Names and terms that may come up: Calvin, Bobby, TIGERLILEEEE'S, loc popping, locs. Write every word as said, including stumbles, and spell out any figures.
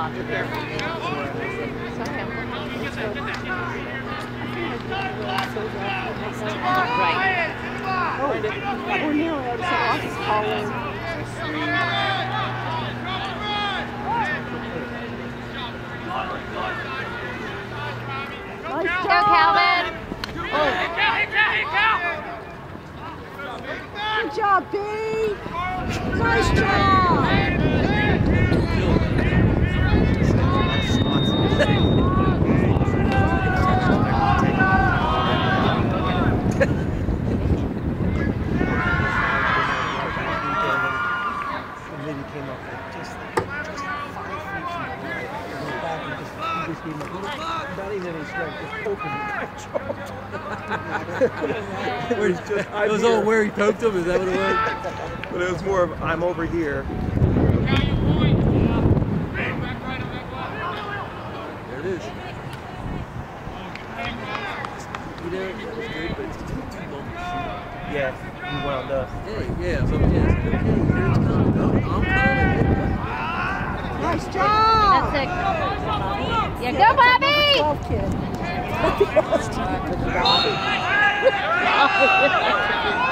off of their right. Oh, oh no, I was off his calling. Nice job, Calvin. Oh. Good job, B. Nice job. It was all where he poked him, is that what it was? But it was more of, I'm over here. There it is. You know, that was good, but it's too, too long to see. Yeah, you wound up. Yeah, yeah, so yeah. Nice job! That's it. Yeah, go Bobby! Yeah, go Bobby! Bobby.